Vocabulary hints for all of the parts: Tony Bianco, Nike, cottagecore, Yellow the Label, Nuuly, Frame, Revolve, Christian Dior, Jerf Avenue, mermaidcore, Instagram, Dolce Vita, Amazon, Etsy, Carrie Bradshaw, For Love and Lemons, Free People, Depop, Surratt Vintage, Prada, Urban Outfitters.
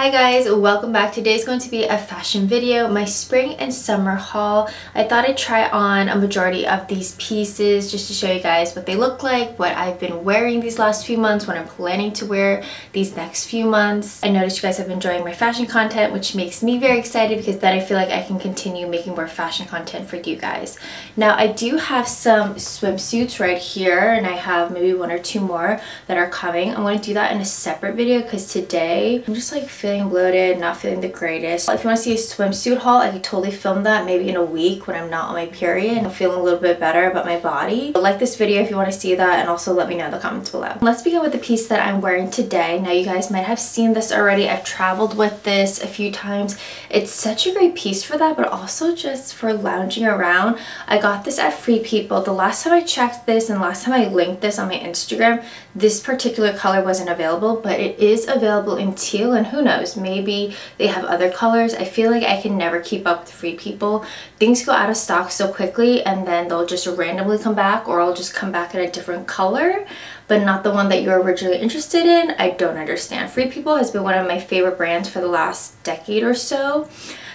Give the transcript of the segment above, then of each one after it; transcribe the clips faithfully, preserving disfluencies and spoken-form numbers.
Hi guys, welcome back. Today is going to be a fashion video, my spring and summer haul. I thought I'd try on a majority of these pieces just to show you guys what they look like, what I've been wearing these last few months, what I'm planning to wear these next few months. I noticed you guys have been enjoying my fashion content, which makes me very excited because then I feel like I can continue making more fashion content for you guys. Now I do have some swimsuits right here and I have maybe one or two more that are coming. I'm going to do that in a separate video because today I'm just like feeling bloated, not feeling the greatest. If you want to see a swimsuit haul, I could totally film that maybe in a week when I'm not on my period and I'm feeling a little bit better about my body. But like this video if you want to see that, and also let me know in the comments below. Let's begin with the piece that I'm wearing today. Now you guys might have seen this already. I've traveled with this a few times. It's such a great piece for that, but also just for lounging around. I got this at Free People. The last time I checked this and last time I linked this on my Instagram, this particular color wasn't available, but it is available in teal, and who knows? Maybe they have other colors. I feel like I can never keep up with Free People. Things go out of stock so quickly and then they'll just randomly come back, or I'll just come back in a different color but not the one that you were originally interested in. I don't understand. Free People has been one of my favorite brands for the last decade or so.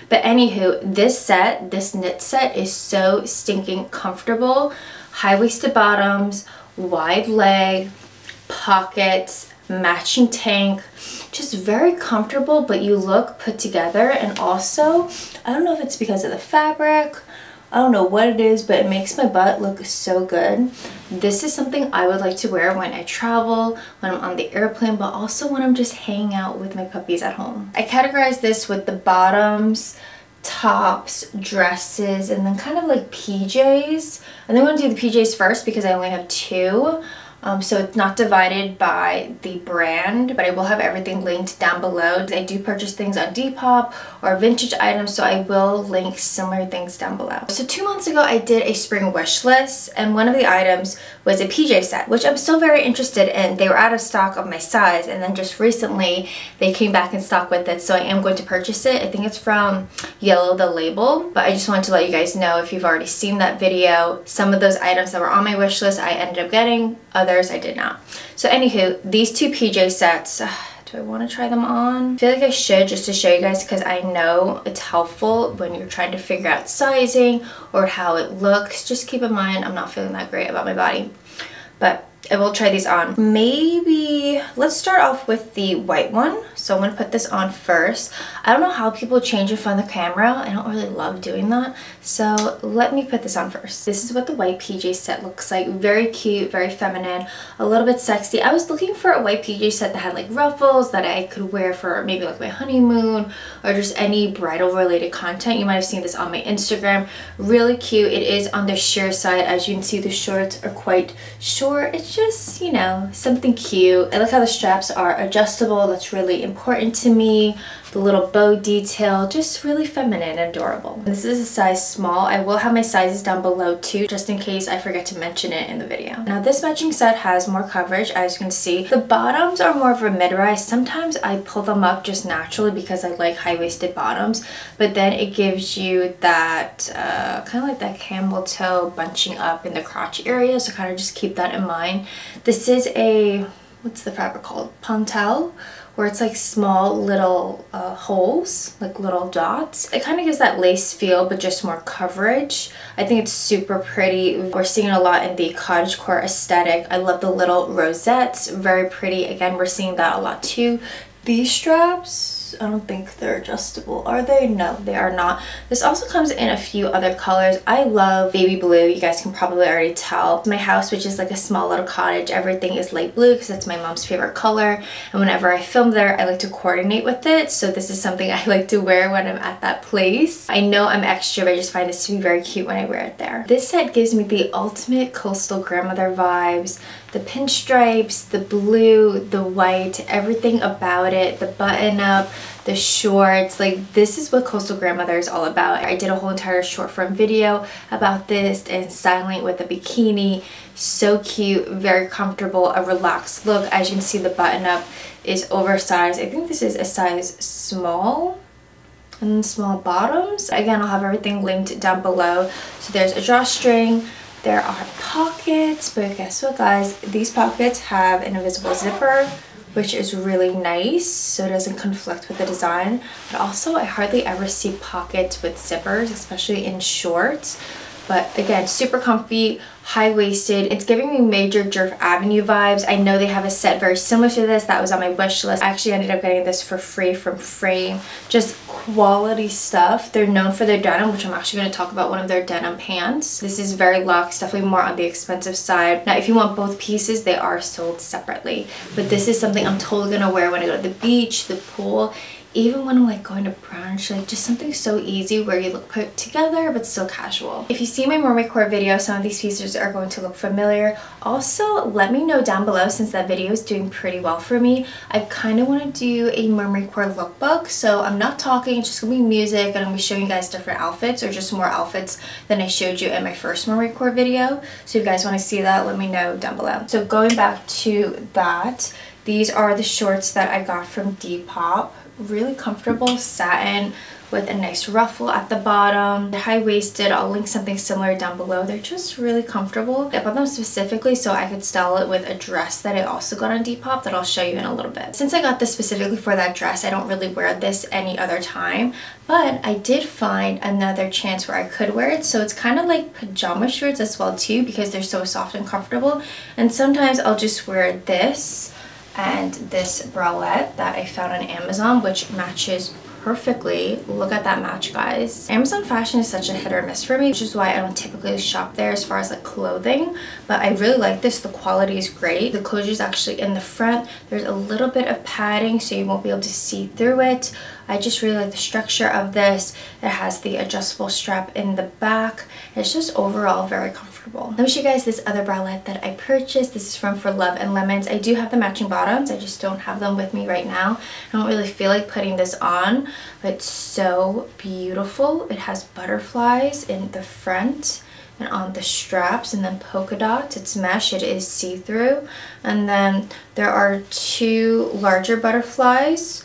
But anywho, this set, this knit set is so stinking comfortable. High-waisted bottoms, wide leg, pockets, matching tank, just very comfortable, but you look put together. And also, I don't know if it's because of the fabric, I don't know what it is, but it makes my butt look so good. This is something I would like to wear when I travel, when I'm on the airplane, but also when I'm just hanging out with my puppies at home. I categorize this with the bottoms, tops, dresses, and then kind of like P Js. And I'm going to do the P Js first because I only have two. Um, so it's not divided by the brand, but I will have everything linked down below. I do purchase things on Depop or vintage items, so I will link similar things down below. So two months ago, I did a spring wish list, and one of the items was a P J set, which I'm still very interested in. They were out of stock of my size, and then just recently, they came back in stock with it, so I am going to purchase it. I think it's from Yellow the Label, but I just wanted to let you guys know if you've already seen that video. Some of those items that were on my wish list, I ended up getting. Other I did not. So anywho, these two P J sets, uh, do I want to try them on? I feel like I should, just to show you guys, because I know it's helpful when you're trying to figure out sizing or how it looks. Just keep in mind I'm not feeling that great about my body, but I will try these on. Maybe let's start off with the white one. So I'm going to put this on first. I don't know how people change in front of the camera. I don't really love doing that. So let me put this on first. This is what the white P J set looks like. Very cute, very feminine, a little bit sexy. I was looking for a white P J set that had like ruffles that I could wear for maybe like my honeymoon or just any bridal related content. You might have seen this on my Instagram. Really cute. It is on the sheer side. As you can see, the shorts are quite short. It's just, you know, something cute. I like how the straps are adjustable. That's really important to me. The little bow detail, just really feminine and adorable. And this is a size small. I will have my sizes down below too, just in case I forget to mention it in the video. Now this matching set has more coverage, as you can see. The bottoms are more of a mid-rise. Sometimes I pull them up just naturally because I like high-waisted bottoms, but then it gives you that uh, kind of like that camel toe bunching up in the crotch area, so kind of just keep that in mind. This is a, what's the fabric called? Pantal, where it's like small little uh, holes, like little dots. It kind of gives that lace feel, but just more coverage. I think it's super pretty. We're seeing a lot in the cottagecore aesthetic. I love the little rosettes, very pretty. Again, we're seeing that a lot too. These straps, I don't think they're adjustable, are they? No, they are not. This also comes in a few other colors. I love baby blue. You guys can probably already tell. My house, which is like a small little cottage, everything is light blue because that's my mom's favorite color. And whenever I film there, I like to coordinate with it. So this is something I like to wear when I'm at that place. I know I'm extra, but I just find this to be very cute when I wear it there. This set gives me the ultimate coastal grandmother vibes. The pinstripes, the blue, the white, everything about it, the button up, the shorts, like this is what coastal grandmother is all about. I did a whole entire short form video about this and styling with a bikini. So cute, very comfortable, a relaxed look. As you can see, the button up is oversized. I think this is a size small. And then small bottoms. Again, I'll have everything linked down below. So there's a drawstring. There are pockets, but guess what guys, these pockets have an invisible zipper, which is really nice, so it doesn't conflict with the design. But also I hardly ever see pockets with zippers, especially in shorts. But again, super comfy, high-waisted. It's giving me major Jerf Avenue vibes. I know they have a set very similar to this that was on my wish list. I actually ended up getting this for free from Frame. Just quality stuff. They're known for their denim, which I'm actually going to talk about one of their denim pants. This is very luxe, definitely more on the expensive side. Now, if you want both pieces, they are sold separately. But this is something I'm totally going to wear when I go to the beach, the pool. Even when I'm like going to brunch, like just something so easy where you look put together but still casual. If you see my mermaid core video, some of these pieces are going to look familiar. Also, let me know down below, since that video is doing pretty well for me. I kind of want to do a mermaid core lookbook, so I'm not talking, it's just gonna be music, and I'm gonna be showing you guys different outfits, or just more outfits than I showed you in my first mermaid core video. So if you guys want to see that, let me know down below. So going back to that, these are the shorts that I got from Depop. Really comfortable satin with a nice ruffle at the bottom. They're high-waisted. I'll link something similar down below. They're just really comfortable. I bought them specifically so I could style it with a dress that I also got on Depop that I'll show you in a little bit. Since I got this specifically for that dress, I don't really wear this any other time, but I did find another chance where I could wear it. So it's kind of like pajama shorts as well too, because they're so soft and comfortable. And sometimes I'll just wear this and this bralette that I found on Amazon, which matches perfectly. Look at that match, guys. Amazon fashion is such a hit or miss for me, which is why I don't typically shop there as far as like clothing, but I really like this. The quality is great. The closure is actually in the front. There's a little bit of padding so you won't be able to see through it. I just really like the structure of this. It has the adjustable strap in the back. It's just overall very comfortable. Let me show you guys this other bralette that I purchased. This is from For Love and Lemons. I do have the matching bottoms. I just don't have them with me right now. I don't really feel like putting this on, but it's so beautiful. It has butterflies in the front and on the straps, and then polka dots. It's mesh, it is see-through. And then there are two larger butterflies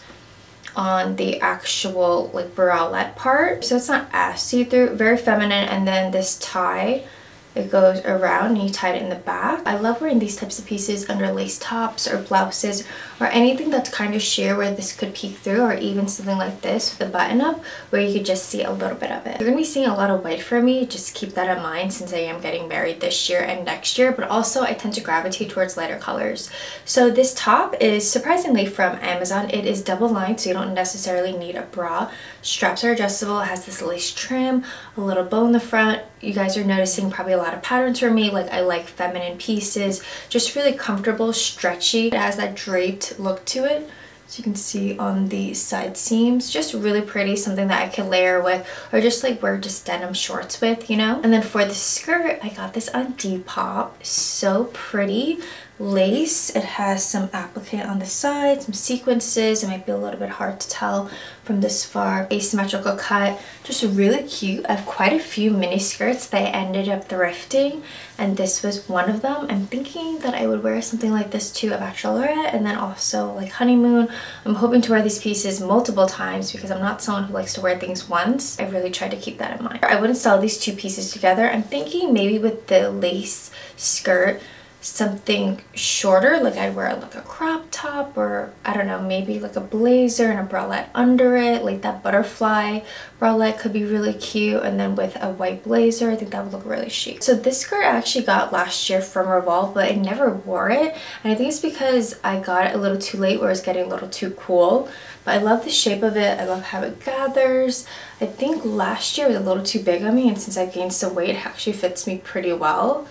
on the actual like bralette part, so it's not as see-through. Very feminine. And then this tie, it goes around and you tie it in the back. I love wearing these types of pieces under lace tops or blouses or anything that's kind of sheer where this could peek through, or even something like this with a button up where you could just see a little bit of it. You're gonna be seeing a lot of white from me, just keep that in mind, since I am getting married this year and next year, but also I tend to gravitate towards lighter colors. So this top is surprisingly from Amazon. It is double lined, so you don't necessarily need a bra. Straps are adjustable. It has this lace trim, a little bow in the front. You guys are noticing probably a lot of patterns for me. Like, I like feminine pieces, just really comfortable, stretchy. It has that draped look to it, so you can see on the side seams. Just really pretty, something that I could layer with, or just like wear just denim shorts with, you know. And then for the skirt, I got this on Depop. So pretty lace. It has some applique on the side, some sequences. It might be a little bit hard to tell from this far. Asymmetrical cut, just really cute. I have quite a few mini skirts that I ended up thrifting, and this was one of them. I'm thinking that I would wear something like this to a bachelorette, and then also like honeymoon. I'm hoping to wear these pieces multiple times because I'm not someone who likes to wear things once. I really tried to keep that in mind. I wouldn't sell these two pieces together. I'm thinking maybe with the lace skirt, something shorter, like I'd wear like a crop top, or I don't know, maybe like a blazer and a bralette under it. Like that butterfly bralette could be really cute, and then with a white blazer, I think that would look really chic. So this skirt I actually got last year from Revolve, but I never wore it, and I think it's because I got it a little too late, where it's getting a little too cool. But I love the shape of it. I love how it gathers. I think last year was a little too big on me, and since I gained some weight, it actually fits me pretty well.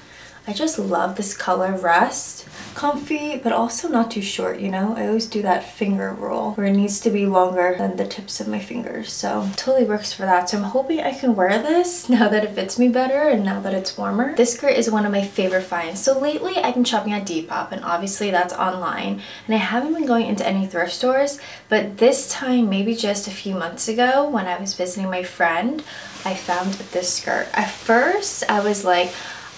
I just love this color rust. Comfy, but also not too short, you know? I always do that finger roll where it needs to be longer than the tips of my fingers. So it totally works for that. So I'm hoping I can wear this now that it fits me better and now that it's warmer. This skirt is one of my favorite finds. So lately I've been shopping at Depop, and obviously that's online, and I haven't been going into any thrift stores, but this time, maybe just a few months ago when I was visiting my friend, I found this skirt. At first I was like,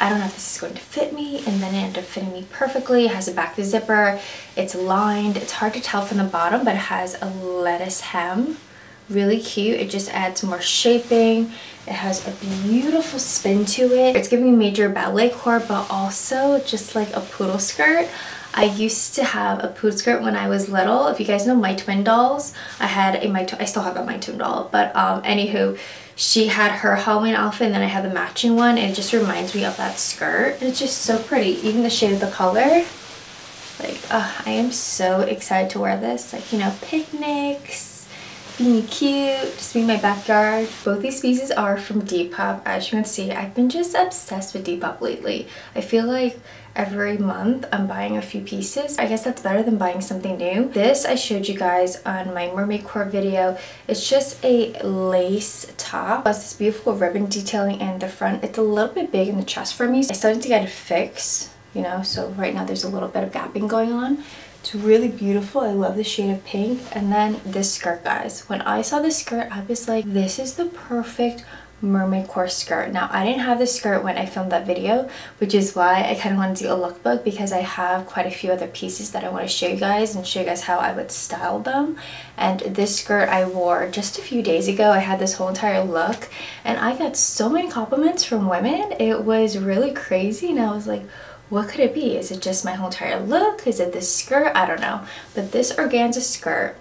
I don't know if this is going to fit me, and then it ended up fitting me perfectly. It has a back zipper, it's lined, it's hard to tell from the bottom, but it has a lettuce hem. Really cute. It just adds more shaping. It has a beautiful spin to it. It's giving me major ballet core, but also just like a poodle skirt. I used to have a pood skirt when I was little. If you guys know My Twin dolls, I had a My Twin, I still have a My Twin doll, but um, anywho, she had her Halloween outfit and then I had the matching one, and it just reminds me of that skirt. It's just so pretty, even the shade of the color. Like, uh, I am so excited to wear this. Like, you know, picnics, being cute, just being in my backyard. Both these pieces are from Depop. As you can see, I've been just obsessed with Depop lately. I feel like every month I'm buying a few pieces. I guess that's better than buying something new. This I showed you guys on my mermaid core video. It's just a lace top plus this beautiful ribbon detailing in the front. It's a little bit big in the chest for me, so I still need to get it fixed, you know, so right now there's a little bit of gapping going on. It's really beautiful. I love the shade of pink. And then this skirt, guys. When I saw this skirt, I was like, this is the perfect mermaid core skirt. Now, I didn't have this skirt when I filmed that video, which is why I kind of want to do a lookbook, because I have quite a few other pieces that I want to show you guys and show you guys how I would style them. And this skirt I wore just a few days ago. I had this whole entire look and I got so many compliments from women. It was really crazy, and I was like, what could it be? Is it just my whole entire look? Is it this skirt? I don't know. But this organza skirt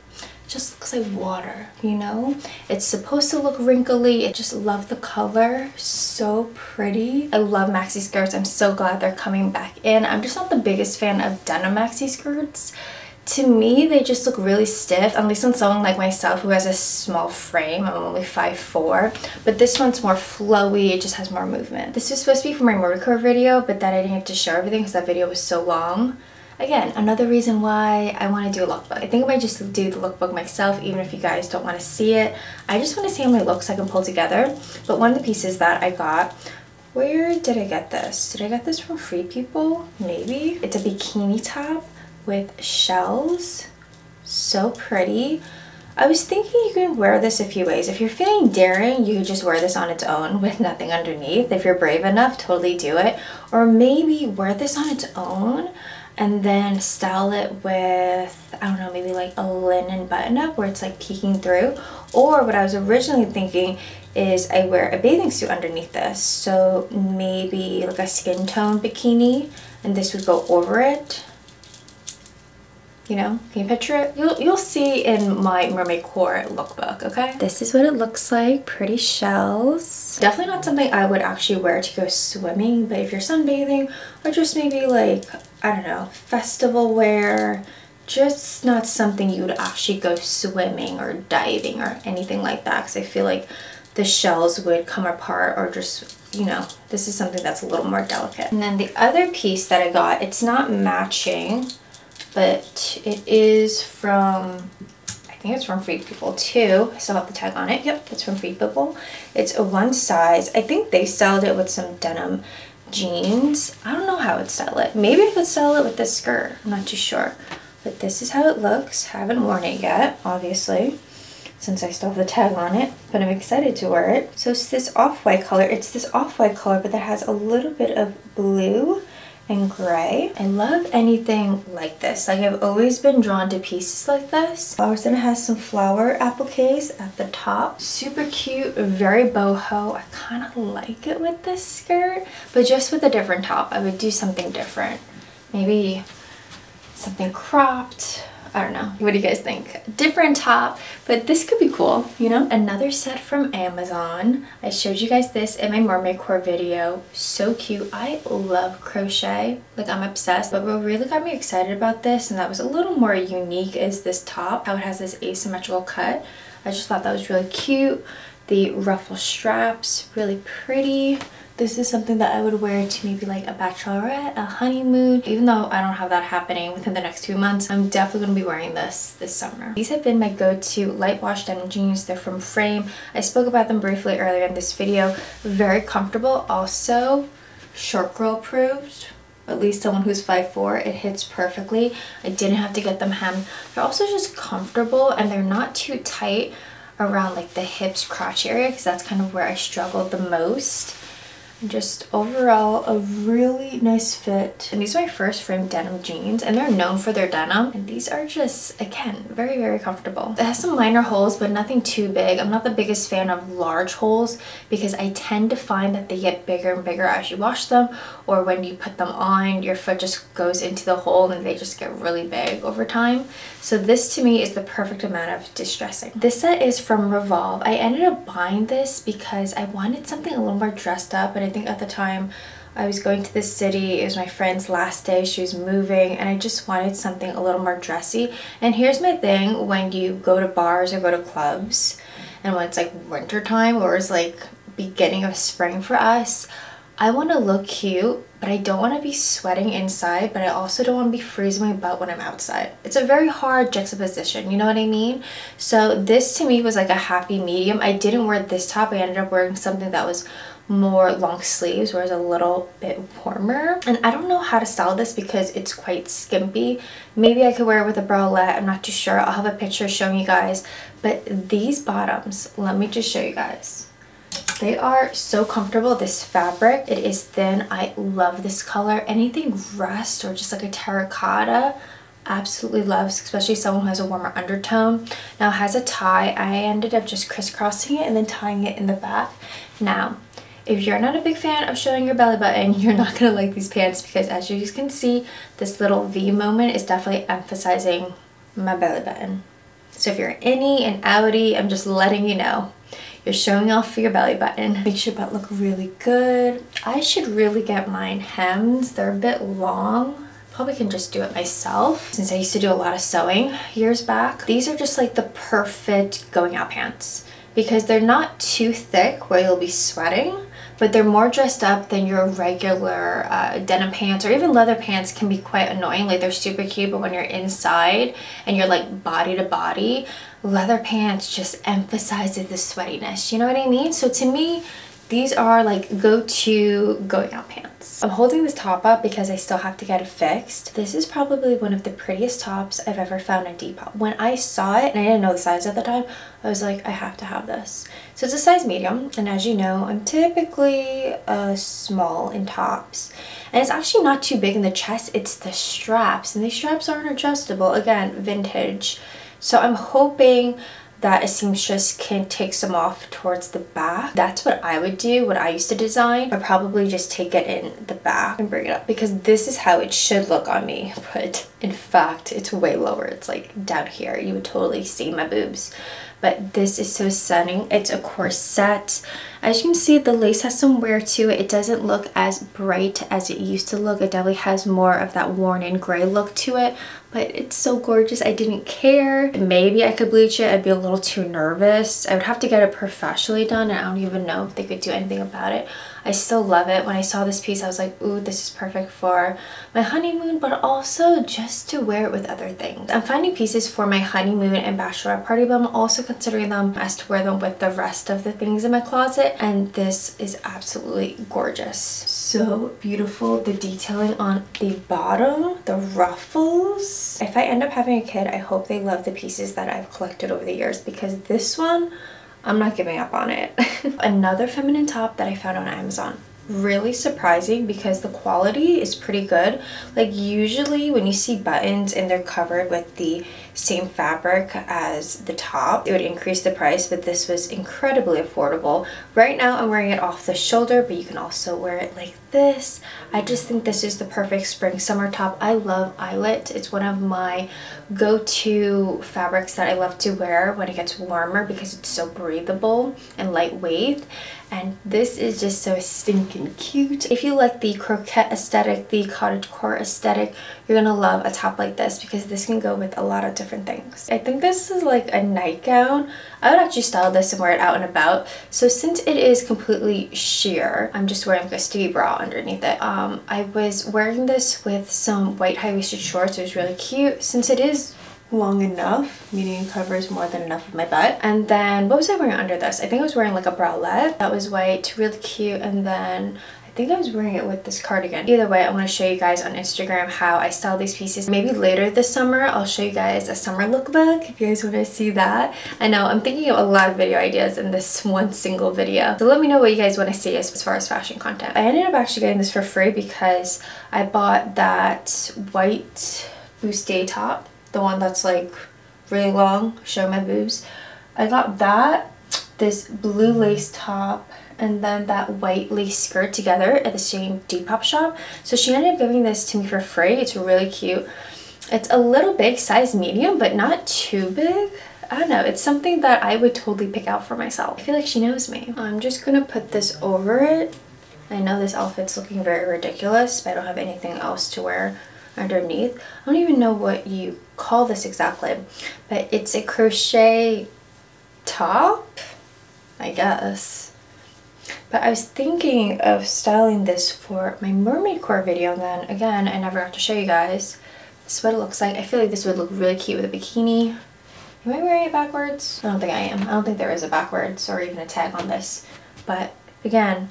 just looks like water, you know? It's supposed to look wrinkly. I just love the color, so pretty. I love maxi skirts. I'm so glad they're coming back in. I'm just not the biggest fan of denim maxi skirts. To me, they just look really stiff, at least on someone like myself who has a small frame. I'm only five foot four, but this one's more flowy. It just has more movement. This was supposed to be for my mermaidcore video, but then I didn't have to show everything because that video was so long. Again, another reason why I want to do a lookbook. I think I might just do the lookbook myself, even if you guys don't want to see it. I just want to see how my looks I can pull together. But one of the pieces that I got, where did I get this? Did I get this from Free People? Maybe. It's a bikini top with shells. So pretty. I was thinking you can wear this a few ways. If you're feeling daring, you could just wear this on its own with nothing underneath. If you're brave enough, totally do it. Or maybe wear this on its own and then style it with, I don't know, maybe like a linen button-up where it's like peeking through. Or what I was originally thinking is I wear a bathing suit underneath this. So maybe like a skin tone bikini, and this would go over it. You know, can you picture it? You'll, you'll see in my mermaid core lookbook, okay? This is what it looks like, pretty shells. Definitely not something I would actually wear to go swimming, but if you're sunbathing or just maybe like, I don't know, festival wear, just not something you would actually go swimming or diving or anything like that, because I feel like the shells would come apart, or just, you know, this is something that's a little more delicate. And then the other piece that I got, it's not matching, but it is from, I think it's from Free People too. I still have the tag on it. Yep, it's from Free People. It's a one size. I think they styled it with some denim jeans. I don't know how I'd style it. Maybe I could style it with this skirt. I'm not too sure. But this is how it looks. Haven't worn it yet, obviously, since I still have the tag on it, but I'm excited to wear it. So it's this off-white color. It's this off-white color, but that has a little bit of blue and gray. I love anything like this. Like, I've always been drawn to pieces like this. Flowers, and it has some flower appliques at the top. Super cute, very boho. I kind of like it with this skirt, but just with a different top. I would do something different. Maybe something cropped. I don't know. What do you guys think? Different top, but this could be cool, you know? Another set from Amazon. I showed you guys this in my mermaid core video. So cute. I love crochet. Like, I'm obsessed. But what really got me excited about this, and that was a little more unique, is this top. How it has this asymmetrical cut. I just thought that was really cute. The ruffle straps, really pretty. This is something that I would wear to maybe like a bachelorette, a honeymoon. Even though I don't have that happening within the next two months, I'm definitely going to be wearing this this summer. These have been my go-to light wash denim jeans. They're from Frame. I spoke about them briefly earlier in this video. Very comfortable. Also, short girl approved. At least someone who's five foot four, it hits perfectly. I didn't have to get them hemmed. They're also just comfortable, and they're not too tight around like the hips, crotch area, because that's kind of where I struggled the most. Just overall a really nice fit. And these are my first Frame denim jeans, and they're known for their denim, and these are just, again, very very comfortable. It has some minor holes but nothing too big. I'm not the biggest fan of large holes because I tend to find that they get bigger and bigger as you wash them, or when you put them on your foot just goes into the hole and they just get really big over time. So this to me is the perfect amount of distressing. This set is from Revolve. I ended up buying this because I wanted something a little more dressed up, and I think at the time I was going to the city. It was my friend's last day. She was moving and I just wanted something a little more dressy. And here's my thing, when you go to bars or go to clubs, and when it's like winter time or it's like beginning of spring for us, I want to look cute, but I don't want to be sweating inside, but I also don't want to be freezing my butt when I'm outside. It's a very hard juxtaposition, you know what I mean? So this to me was like a happy medium. I didn't wear this top. I ended up wearing something that was more long sleeves where it's a little bit warmer. And I don't know how to style this because it's quite skimpy. Maybe I could wear it with a bralette, I'm not too sure. I'll have a picture showing you guys. But these bottoms, let me just show you guys. They are so comfortable. This fabric, it is thin. I love this color. Anything rust or just like a terracotta, absolutely loves, especially someone who has a warmer undertone. Now it has a tie. I ended up just crisscrossing it and then tying it in the back. Now if you're not a big fan of showing your belly button, you're not going to like these pants because as you can see, this little V moment is definitely emphasizing my belly button. So if you're innie and outie, I'm just letting you know. You're showing off for your belly button. Makes your butt look really good. I should really get mine hemmed. They're a bit long. Probably can just do it myself since I used to do a lot of sewing years back. These are just like the perfect going out pants because they're not too thick where you'll be sweating, but they're more dressed up than your regular uh, denim pants, or even leather pants can be quite annoying. Like they're super cute, but when you're inside and you're like body to body, leather pants just emphasizes the sweatiness. You know what I mean? So to me, these are like go-to going out pants. I'm holding this top up because I still have to get it fixed. This is probably one of the prettiest tops I've ever found on Depop. When I saw it, and I didn't know the size at the time, I was like, I have to have this. So it's a size medium, and as you know, I'm typically uh, small in tops. And it's actually not too big in the chest, it's the straps, and these straps aren't adjustable. Again, vintage. So I'm hoping that a seamstress can take some off towards the back. That's what I would do when I used to design. I'd probably just take it in the back and bring it up because this is how it should look on me. But in fact, it's way lower. It's like down here. You would totally see my boobs. But this is so stunning. It's a corset. As you can see, the lace has some wear to it. It doesn't look as bright as it used to look. It definitely has more of that worn in gray look to it, but it's so gorgeous. I didn't care. Maybe I could bleach it. I'd be a little too nervous. I would have to get it professionally done, and I don't even know if they could do anything about it. I still love it. When I saw this piece, I was like, ooh, this is perfect for my honeymoon, but also just to wear it with other things. I'm finding pieces for my honeymoon and bachelorette party, but I'm also considering them as to wear them with the rest of the things in my closet, and this is absolutely gorgeous. So beautiful, the detailing on the bottom, the ruffles. If I end up having a kid, I hope they love the pieces that I've collected over the years because this one, I'm not giving up on it. Another feminine top that I found on Amazon. Really surprising because the quality is pretty good. Like usually when you see buttons and they're covered with the same fabric as the top, it would increase the price, but this was incredibly affordable. Right now I'm wearing it off the shoulder, but you can also wear it like this. I just think this is the perfect spring summer top. I love eyelet. It's one of my go-to fabrics that I love to wear when it gets warmer because it's so breathable and lightweight, and this is just so stinking cute. If you like the croquette aesthetic, the cottagecore aesthetic, you're gonna love a top like this because this can go with a lot of different things. I think this is like a nightgown. I would actually style this and wear it out and about. So since it is completely sheer, I'm just wearing like a stevie bra underneath it. Um, I was wearing this with some white high-waisted shorts. It was really cute since it is long enough, meaning it covers more than enough of my butt. And then what was I wearing under this? I think I was wearing like a bralette that was white, really cute. And then I think I was wearing it with this cardigan. Either way, I want to show you guys on Instagram how I style these pieces. Maybe later this summer, I'll show you guys a summer lookbook if you guys want to see that. I know I'm thinking of a lot of video ideas in this one single video. So let me know what you guys want to see as far as fashion content. I ended up actually getting this for free because I bought that white bustier top, the one that's like really long, show my boobs. I got that, this blue lace top, and then that white lace skirt together at the same Depop shop. So she ended up giving this to me for free. It's really cute. It's a little big, size medium, but not too big. I don't know, it's something that I would totally pick out for myself. I feel like she knows me. I'm just gonna put this over it. I know this outfit's looking very ridiculous, but I don't have anything else to wear underneath. I don't even know what you call this exactly, but it's a crochet top, I guess. But I was thinking of styling this for my mermaid core video, and then again, I never got to show you guys. This is what it looks like. I feel like this would look really cute with a bikini. Am I wearing it backwards? I don't think I am. I don't think there is a backwards or even a tag on this. But again,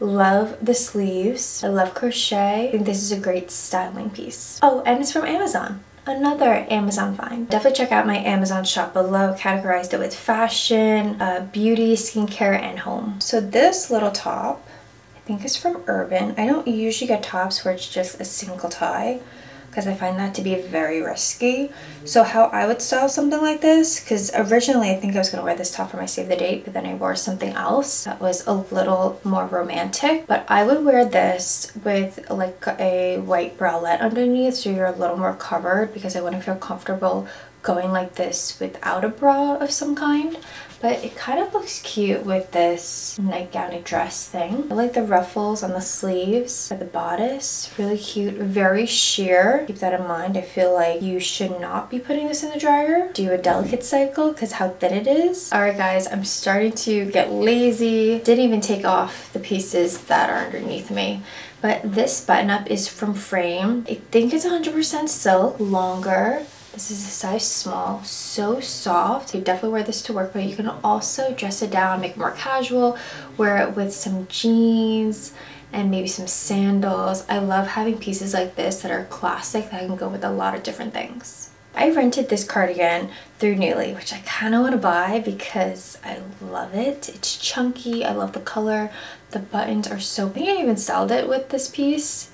love the sleeves. I love crochet. I think this is a great styling piece. Oh, and it's from Amazon. Another Amazon find. Definitely check out my Amazon shop below. Categorized it with fashion, uh, beauty, skincare, and home. So this little top, I think is from Urban. I don't usually get tops where it's just a single tie, because I find that to be very risky. So how I would style something like this, because originally I think I was going to wear this top for my save the date, but then I wore something else that was a little more romantic. But I would wear this with like a white bralette underneath, so you're a little more covered, because I wouldn't feel comfortable going like this without a bra of some kind. But it kind of looks cute with this nightgowny dress thing. I like the ruffles on the sleeves, the bodice, really cute, very sheer. Keep that in mind. I feel like you should not be putting this in the dryer. Do a delicate cycle because how thin it is. All right, guys, I'm starting to get lazy. Didn't even take off the pieces that are underneath me. But this button up is from Frame. I think it's one hundred percent silk, longer. This is a size small, so soft. You definitely wear this to work, but you can also dress it down, make it more casual, wear it with some jeans and maybe some sandals. I love having pieces like this that are classic that can go with a lot of different things. I rented this cardigan through Nuuly, which I kind of want to buy because I love it. It's chunky, I love the color, the buttons are so big. I even styled it with this piece.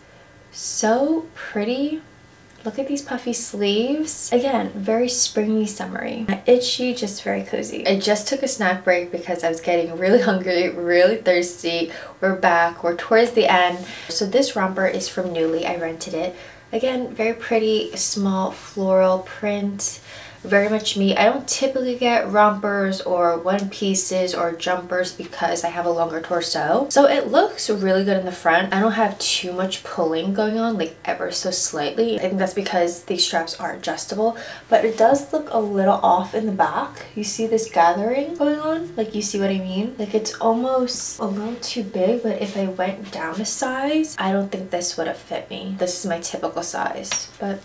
So pretty. Look at these puffy sleeves. Again, very springy, summery. Not itchy, just very cozy. I just took a snack break because I was getting really hungry, really thirsty. We're back, we're towards the end. So this romper is from Nuuly, I rented it. Again, very pretty, small floral print. Very much me. I don't typically get rompers or one pieces or jumpers because I have a longer torso. So it looks really good in the front. I don't have too much pulling going on, like ever so slightly. I think that's because these straps are adjustable, but it does look a little off in the back. You see this gathering going on? Like, you see what I mean? Like, it's almost a little too big, but if I went down a size, I don't think this would have fit me. This is my typical size, but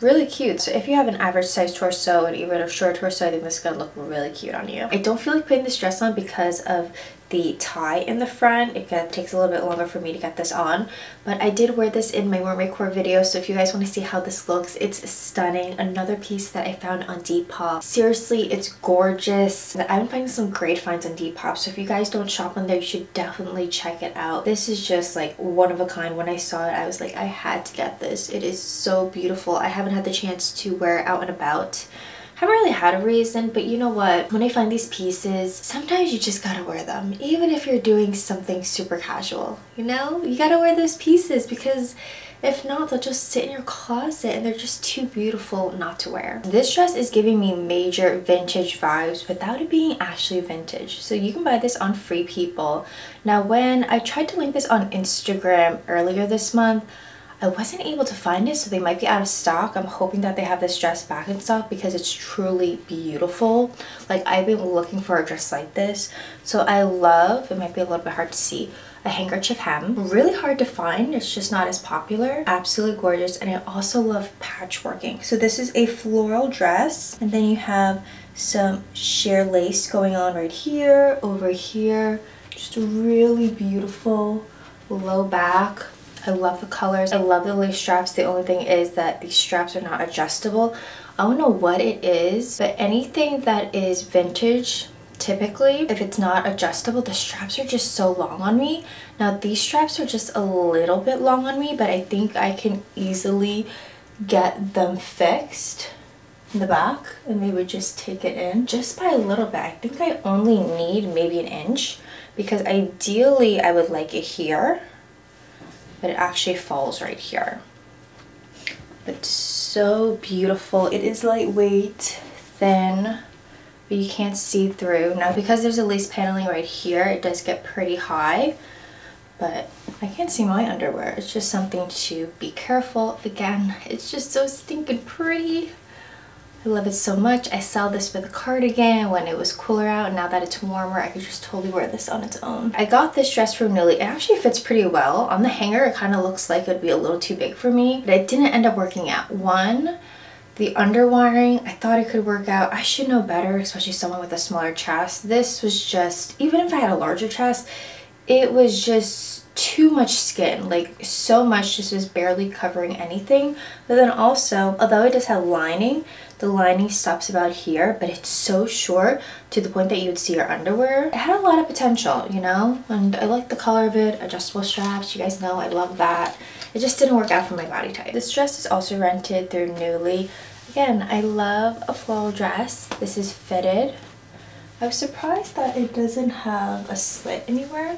really cute. So if you have an average size torso and even a short torso, I think this is gonna look really cute on you. I don't feel like putting this dress on because of the tie in the front. It takes a little bit longer for me to get this on, but I did wear this in my mermaid core video, so if you guys want to see how this looks, it's stunning. Another piece that I found on Depop. Seriously, it's gorgeous. I've been finding some great finds on Depop, so if you guys don't shop on there, you should definitely check it out. This is just like one of a kind. When I saw it, I was like, I had to get this. It is so beautiful. I haven't had the chance to wear it out and about. I haven't really had a reason, but you know what? When I find these pieces, sometimes you just gotta wear them. Even if you're doing something super casual, you know? You gotta wear those pieces because if not, they'll just sit in your closet and they're just too beautiful not to wear. This dress is giving me major vintage vibes without it being actually vintage. So you can buy this on Free People. Now, when I tried to link this on Instagram earlier this month, I wasn't able to find it, so they might be out of stock. I'm hoping that they have this dress back in stock because it's truly beautiful. Like, I've been looking for a dress like this. So I love, it might be a little bit hard to see, a handkerchief hem. Really hard to find, it's just not as popular. Absolutely gorgeous, and I also love patchworking. So this is a floral dress, and then you have some sheer lace going on right here, over here. Just really beautiful. low back. I love the colors. I love the lace straps. The only thing is that these straps are not adjustable. I don't know what it is, but anything that is vintage, typically, if it's not adjustable, the straps are just so long on me. Now, these straps are just a little bit long on me, but I think I can easily get them fixed in the back, and they would just take it in just by a little bit. I think I only need maybe an inch, because ideally I would like it here, but it actually falls right here. It's so beautiful. It is lightweight, thin, but you can't see through. Now, because there's a lace paneling right here, it does get pretty high, but I can't see my underwear. It's just something to be careful. Again, it's just so stinking pretty. I love it so much. I saw this with a cardigan when it was cooler out. Now that it's warmer, I could just totally wear this on its own. I got this dress from Nuuly. It actually fits pretty well. On the hanger, it kind of looks like it would be a little too big for me, but it didn't end up working out. One, the underwiring, I thought it could work out. I should know better, especially someone with a smaller chest. This was just, even if I had a larger chest, it was just too much skin, like so much, just was barely covering anything. But then also, although it does have lining, the lining stops about here, but it's so short to the point that you would see your underwear. It had a lot of potential, you know, and I like the color of it. Adjustable straps, you guys know I love that. It just didn't work out for my body type. This dress is also rented through Nuuly. Again, I love a floral dress. This is fitted. I was surprised that it doesn't have a slit anywhere,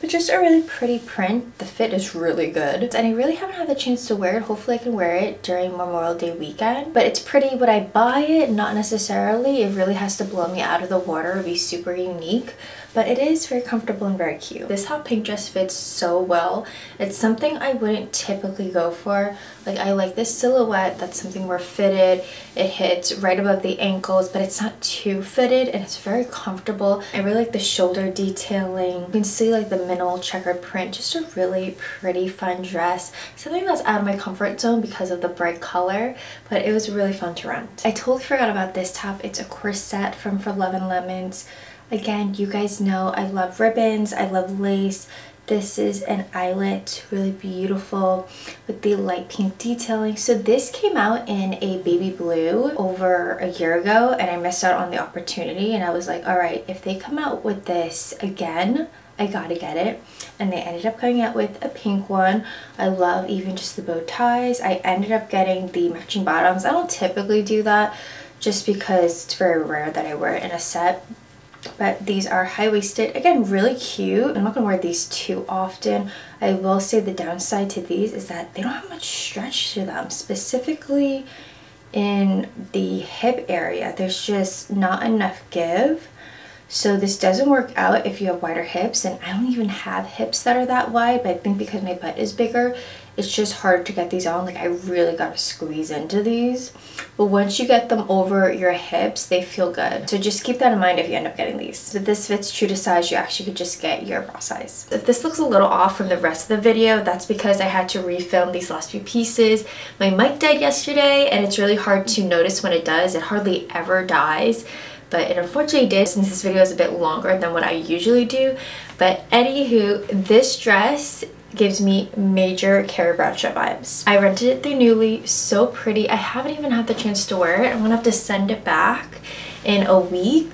but just a really pretty print. The fit is really good, and I really haven't had the chance to wear it. Hopefully I can wear it during Memorial Day weekend, but it's pretty. Would I buy it? Not necessarily. It really has to blow me out of the water or be super unique, but it is very comfortable and very cute. This hot pink dress fits so well. It's something I wouldn't typically go for. Like, I like this silhouette. That's something more fitted. It hits right above the ankles, but it's not too fitted, and it's very comfortable. I really like the shoulder detailing. You can see like the minimal checkered print. Just a really pretty, fun dress. Something that's out of my comfort zone because of the bright color, but it was really fun to rent. I totally forgot about this top. It's a corset from For Love and Lemons. Again, you guys know I love ribbons, I love lace. This is an eyelet, really beautiful with the light pink detailing. So this came out in a baby blue over a year ago, and I missed out on the opportunity, and I was like, all right, if they come out with this again, I gotta get it. And they ended up coming out with a pink one. I love even just the bow ties. I ended up getting the matching bottoms. I don't typically do that just because it's very rare that I wear it in a set, but these are high-waisted. Again, really cute. I'm not gonna wear these too often. I will say the downside to these is that they don't have much stretch to them, specifically in the hip area. There's just not enough give. So this doesn't work out if you have wider hips, and I don't even have hips that are that wide, but I think because my butt is bigger, it's just hard to get these on. Like, I really gotta squeeze into these. But once you get them over your hips, they feel good. So just keep that in mind if you end up getting these. So this fits true to size. You actually could just get your bra size. If this looks a little off from the rest of the video, that's because I had to refilm these last few pieces. My mic died yesterday, and it's really hard to notice when it does. It hardly ever dies, but it unfortunately did, since this video is a bit longer than what I usually do. But anywho, this dress gives me major Carrie Bradshaw vibes. I rented it through Nuuly, so pretty. I haven't even had the chance to wear it. I'm gonna have to send it back in a week.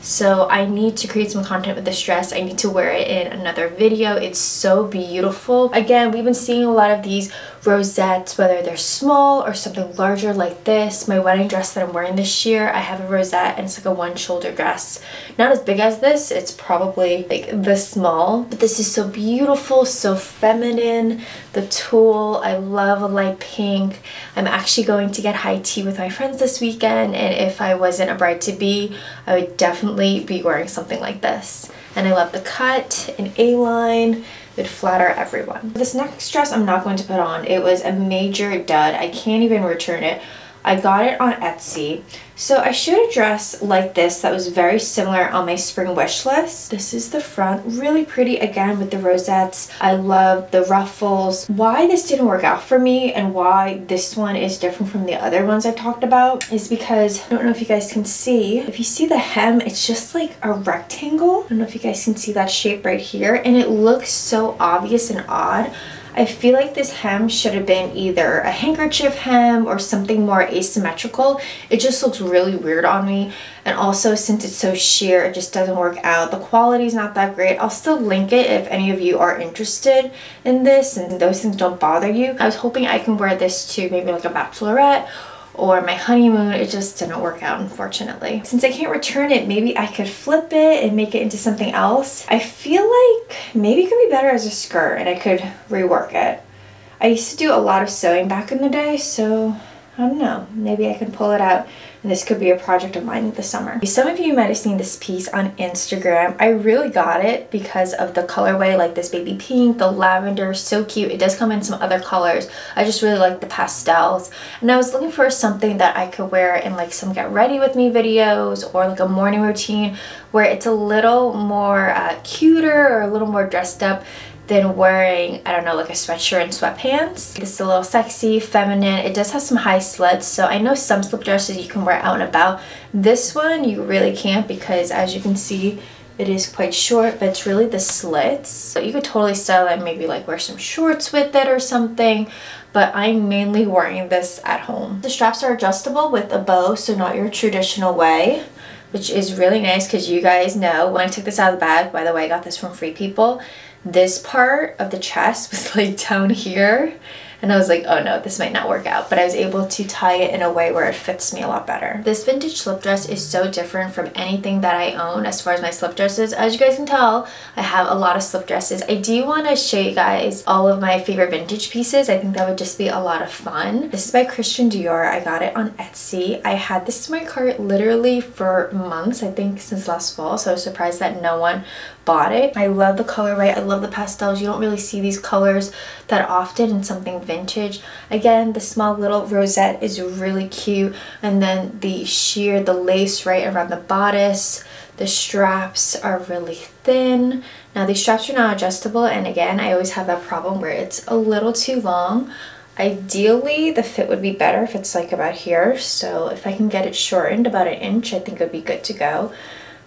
So I need to create some content with this dress. I need to wear it in another video. It's so beautiful. Again, we've been seeing a lot of these rosettes, whether they're small or something larger like this. My wedding dress that I'm wearing this year, I have a rosette, and it's like a one shoulder dress. Not as big as this. It's probably like this small, but this is so beautiful, so feminine. The tulle, I love a light pink. I'm actually going to get high tea with my friends this weekend, and if I wasn't a bride-to-be, I would definitely be wearing something like this. And I love the cut, an A-line, it would flatter everyone. This next dress I'm not going to put on. It was a major dud. I can't even return it. I got it on Etsy. So I showed a dress like this that was very similar on my spring wish list. This is the front, really pretty again with the rosettes. I love the ruffles. Why this didn't work out for me and why this one is different from the other ones I've talked about is because, I don't know if you guys can see, if you see the hem, it's just like a rectangle. I don't know if you guys can see that shape right here, and it looks so obvious and odd. I feel like this hem should have been either a handkerchief hem or something more asymmetrical. It just looks really weird on me. And also, since it's so sheer, it just doesn't work out. The quality is not that great. I'll still link it if any of you are interested in this and those things don't bother you. I was hoping I can wear this to maybe like a bachelorette or my honeymoon. It just didn't work out, unfortunately. Since I can't return it, maybe I could flip it and make it into something else. I feel like maybe it could be better as a skirt and I could rework it. I used to do a lot of sewing back in the day, so I don't know, maybe I can pull it out. And this could be a project of mine this summer. Some of you might have seen this piece on Instagram. I really got it because of the colorway, like this baby pink, the lavender, so cute. It does come in some other colors. I just really like the pastels. And I was looking for something that I could wear in like some get ready with me videos or like a morning routine where it's a little more uh, cuter or a little more dressed up than wearing, I don't know, like a sweatshirt and sweatpants. This is a little sexy, feminine. It does have some high slits, so I know some slip dresses you can wear out and about. This one you really can't because, as you can see, it is quite short, but it's really the slits. So you could totally style it and maybe like wear some shorts with it or something, but I'm mainly wearing this at home. The straps are adjustable with a bow, so not your traditional way, which is really nice because you guys know when I took this out of the bag, by the way, I got this from Free People, this part of the chest was like down here and I was like, oh no, this might not work out, but I was able to tie it in a way where it fits me a lot better. This vintage slip dress is so different from anything that I own as far as my slip dresses. As you guys can tell, I have a lot of slip dresses. I do want to show you guys all of my favorite vintage pieces. I think that would just be a lot of fun. This is by Christian Dior. I got it on Etsy. I had this in my cart literally for months, I think since last fall, so I was surprised that no one bought it. I love the colorway. I love the pastels. You don't really see these colors that often in something vintage. Again, the small little rosette is really cute, and then the sheer, the lace right around the bodice. The straps are really thin. Now these straps are not adjustable, and again, I always have that problem where it's a little too long. Ideally, the fit would be better if it's like about here, so if I can get it shortened about an inch, I think it would be good to go.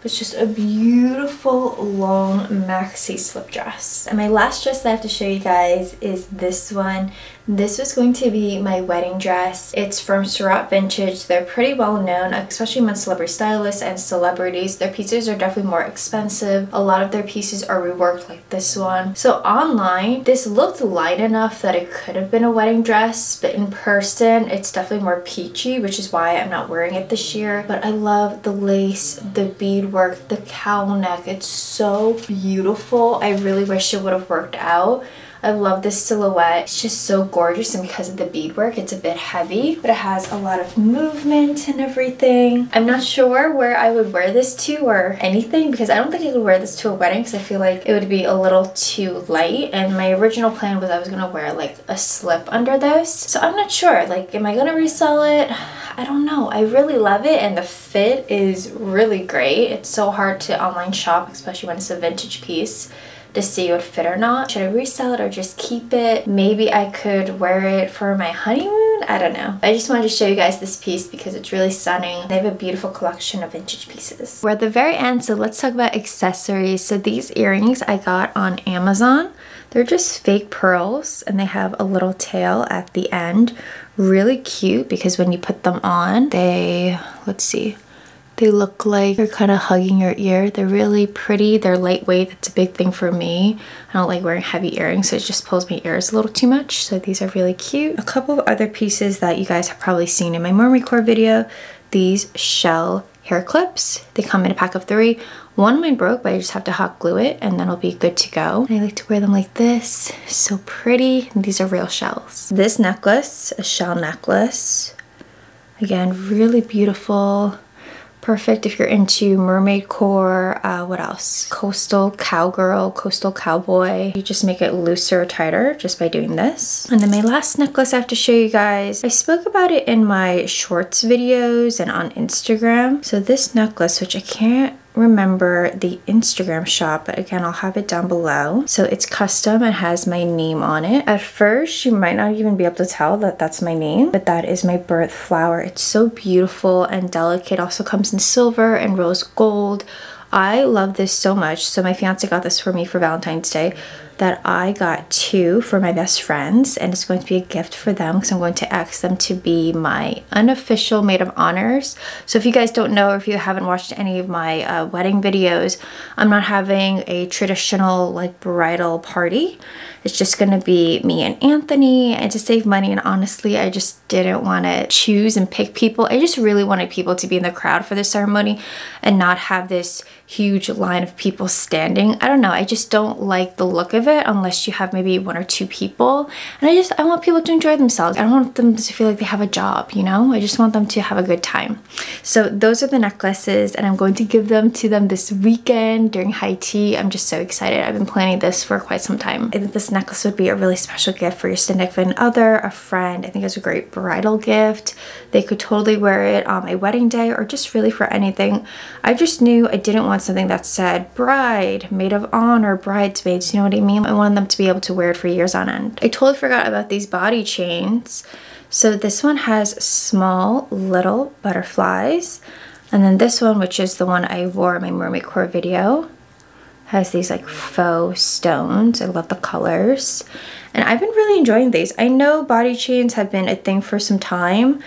It's just a beautiful long maxi slip dress. And my last dress that I have to show you guys is this one. This was going to be my wedding dress. It's from Surratt Vintage. They're pretty well known, especially among celebrity stylists and celebrities. Their pieces are definitely more expensive. A lot of their pieces are reworked like this one. So online, this looked light enough that it could have been a wedding dress, but in person, it's definitely more peachy, which is why I'm not wearing it this year. But I love the lace, the beadwork, the cowl neck. It's so beautiful. I really wish it would have worked out. I love this silhouette. It's just so gorgeous, and because of the beadwork, it's a bit heavy, but it has a lot of movement and everything. I'm not sure where I would wear this to or anything, because I don't think I could wear this to a wedding because I feel like it would be a little too light, and my original plan was I was going to wear like a slip under this. So I'm not sure, like, am I going to resell it? I don't know. I really love it, and the fit is really great. It's so hard to online shop, especially when it's a vintage piece, to see it would fit or not. Should I resell it or just keep it? Maybe I could wear it for my honeymoon? I don't know. I just wanted to show you guys this piece because it's really stunning. They have a beautiful collection of vintage pieces. We're at the very end, so let's talk about accessories. So these earrings I got on Amazon. They're just fake pearls and they have a little tail at the end. Really cute because when you put them on, they, let's see, they look like they're kind of hugging your ear. They're really pretty. They're lightweight. That's a big thing for me. I don't like wearing heavy earrings, so it just pulls my ears a little too much. So these are really cute. A couple of other pieces that you guys have probably seen in my mermaid core video. These shell hair clips. They come in a pack of three. One of mine broke, but I just have to hot glue it and then it'll be good to go. I like to wear them like this. So pretty. And these are real shells. This necklace, a shell necklace. Again, really beautiful. perfect if you're into mermaid core. Uh, what else? Coastal cowgirl, coastal cowboy. You just make it looser or tighter just by doing this. And then my last necklace I have to show you guys. I spoke about it in my shorts videos and on Instagram. So this necklace, which I can't remember the Instagram shop, but again I'll have it down below. So it's custom, it has my name on it. At first you might not even be able to tell that that's my name, but that is my birth flower. It's so beautiful and delicate. Also comes in silver and rose gold. I love this so much. So my fiance got this for me for Valentine's Day, that I got two for my best friends, and it's going to be a gift for them because I'm going to ask them to be my unofficial maid of honors. So if you guys don't know, or if you haven't watched any of my uh, wedding videos, I'm not having a traditional like bridal party. It's just gonna be me and Anthony, and to save money, and honestly I just didn't want to choose and pick people. I just really wanted people to be in the crowd for the ceremony and not have this huge line of people standing. I don't know, I just don't like the look of it unless you have maybe one or two people, and I just I want people to enjoy themselves. I don't want them to feel like they have a job, you know. I just want them to have a good time. So those are the necklaces, and I'm going to give them to them this weekend during high tea. I'm just so excited. I've been planning this for quite some time. I think this necklace would be a really special gift for your significant other, a friend. I think it's a great bridal gift. They could totally wear it on my wedding day or just really for anything. I just knew I didn't want something that said bride, maid of honor, bridesmaids, you know what I mean? I wanted them to be able to wear it for years on end. I totally forgot about these body chains. So this one has small little butterflies, and then this one, which is the one I wore in my mermaid core video, has these like faux stones. I love the colors, and I've been really enjoying these. I know body chains have been a thing for some time,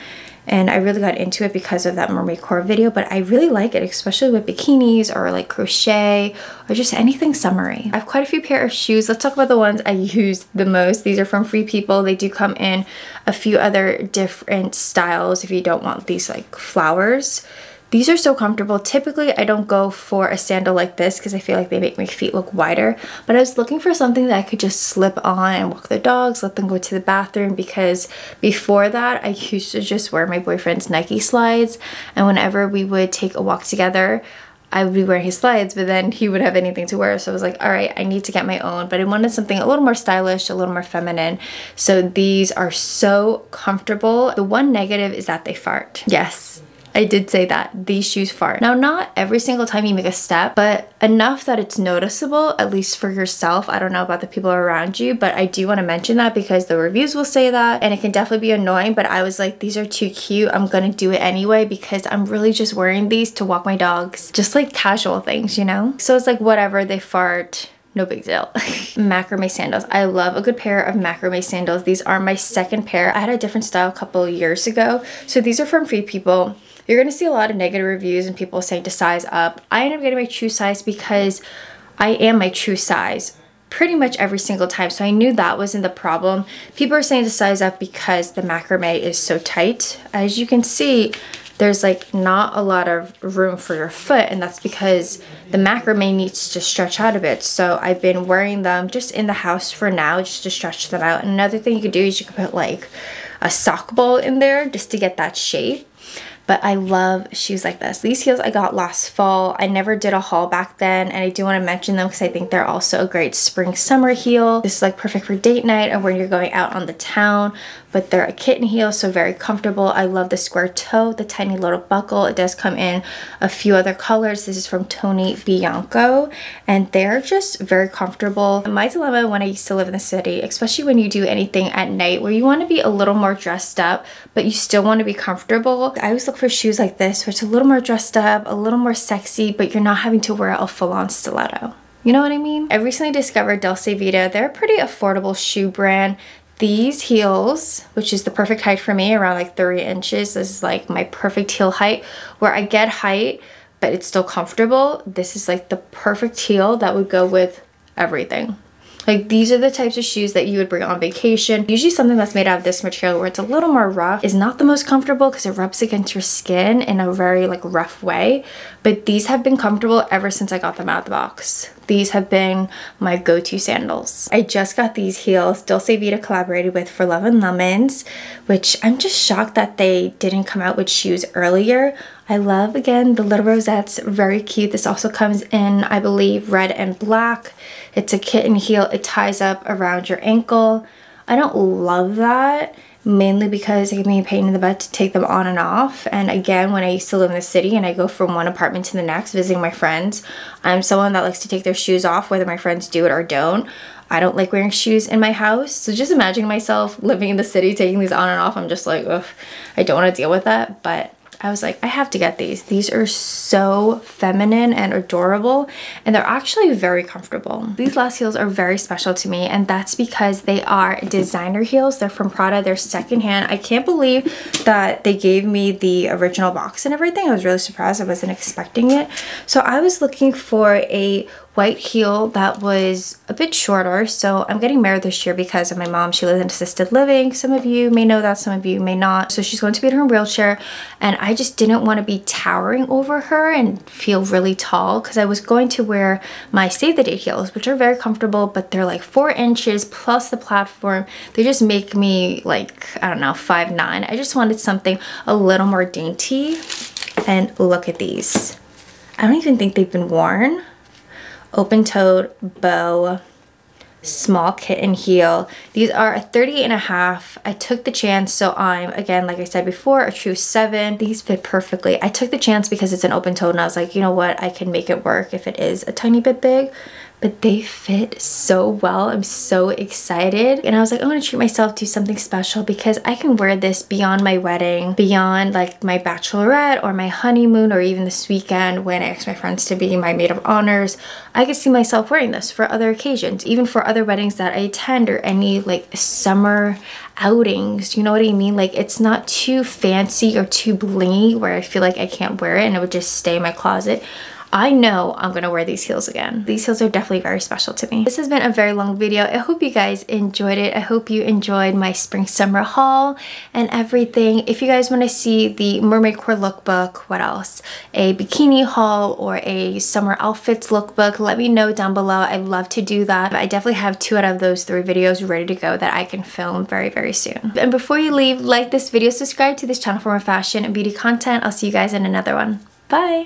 and I really got into it because of that mermaid core video, but I really like it, especially with bikinis or like crochet or just anything summery. I have quite a few pair of shoes. Let's talk about the ones I use the most. These are from Free People. They do come in a few other different styles if you don't want these like flowers. These are so comfortable. Typically, I don't go for a sandal like this because I feel like they make my feet look wider, but I was looking for something that I could just slip on and walk the dogs, let them go to the bathroom, because before that, I used to just wear my boyfriend's Nike slides, and whenever we would take a walk together, I would be wearing his slides, but then he would have anything to wear. So I was like, all right, I need to get my own, but I wanted something a little more stylish, a little more feminine. So these are so comfortable. The one negative is that they fart. Yes. I did say that. These shoes fart. Now, not every single time you make a step, but enough that it's noticeable, at least for yourself. I don't know about the people around you, but I do want to mention that because the reviews will say that, and it can definitely be annoying, but I was like, these are too cute. I'm going to do it anyway because I'm really just wearing these to walk my dogs. Just like casual things, you know? So it's like, whatever, they fart. No big deal. Macrame sandals. I love a good pair of macrame sandals. These are my second pair. I had a different style a couple years ago. So these are from Free People. You're going to see a lot of negative reviews and people saying to size up. I end up getting my true size because I am my true size pretty much every single time. So I knew that wasn't the problem. People are saying to size up because the macrame is so tight. As you can see, there's like not a lot of room for your foot, and that's because the macrame needs to stretch out a bit. So I've been wearing them just in the house for now, just to stretch them out. And another thing you could do is you could put like a sock ball in there just to get that shape. But I love shoes like this. These heels I got last fall. I never did a haul back then, and I do want to mention them because I think they're also a great spring summer heel. This is like perfect for date night or when you're going out on the town, but they're a kitten heel, so very comfortable. I love the square toe, the tiny little buckle. It does come in a few other colors. This is from Tony Bianco, and they're just very comfortable. My dilemma when I used to live in the city, especially when you do anything at night where you want to be a little more dressed up, but you still want to be comfortable, I was looking for shoes like this, which is a little more dressed up, a little more sexy, but you're not having to wear a full-on stiletto. You know what I mean? I recently discovered Dolce Vita. They're a pretty affordable shoe brand. These heels, which is the perfect height for me, around like three inches, this is like my perfect heel height, where I get height but it's still comfortable. This is like the perfect heel that would go with everything. Like, these are the types of shoes that you would bring on vacation. Usually something that's made out of this material where it's a little more rough is not the most comfortable because it rubs against your skin in a very like rough way. But these have been comfortable ever since I got them out of the box. These have been my go-to sandals. I just got these heels. Dolce Vita collaborated with For Love and Lemons, which I'm just shocked that they didn't come out with shoes earlier. I love, again, the little rosettes, very cute. This also comes in, I believe, red and black. It's a kitten heel. It ties up around your ankle. I don't love that, mainly because it can be a pain in the butt to take them on and off. And again, when I used to live in the city and I go from one apartment to the next visiting my friends, I'm someone that likes to take their shoes off, whether my friends do it or don't. I don't like wearing shoes in my house. So just imagining myself living in the city, taking these on and off, I'm just like, ugh, I don't want to deal with that. But I was like, I have to get these. These are so feminine and adorable, and they're actually very comfortable. These last heels are very special to me, and that's because they are designer heels. They're from Prada. They're secondhand. I can't believe that they gave me the original box and everything. I was really surprised. I wasn't expecting it. So I was looking for a white heel that was a bit shorter. So I'm getting married this year because of my mom. She lives in assisted living. Some of you may know that, some of you may not. So she's going to be in her wheelchair, and I just didn't want to be towering over her and feel really tall, because I was going to wear my save the date heels, which are very comfortable, but they're like four inches plus the platform. They just make me like, I don't know, five nine. I just wanted something a little more dainty, and look at these. I don't even think they've been worn. Open-toed bow, small kitten heel. These are a thirty-eight and a half. I took the chance, so I'm, again, like I said before, a true seven. These fit perfectly. I took the chance because it's an open-toed, and I was like, you know what, I can make it work if it is a tiny bit big. But they fit so well. I'm so excited. And I was like, I'm gonna treat myself to something special, because I can wear this beyond my wedding, beyond like my bachelorette or my honeymoon, or even this weekend when I asked my friends to be my maid of honors. I could see myself wearing this for other occasions, even for other weddings that I attend, or any like summer outings, you know what I mean? Like, it's not too fancy or too blingy where I feel like I can't wear it and it would just stay in my closet. I know I'm gonna wear these heels again. These heels are definitely very special to me. This has been a very long video. I hope you guys enjoyed it. I hope you enjoyed my spring summer haul and everything. If you guys wanna see the mermaid core lookbook, what else? A bikini haul or a summer outfits lookbook, let me know down below. I'd love to do that. I definitely have two out of those three videos ready to go that I can film very, very soon. And before you leave, like this video, subscribe to this channel for more fashion and beauty content. I'll see you guys in another one. Bye.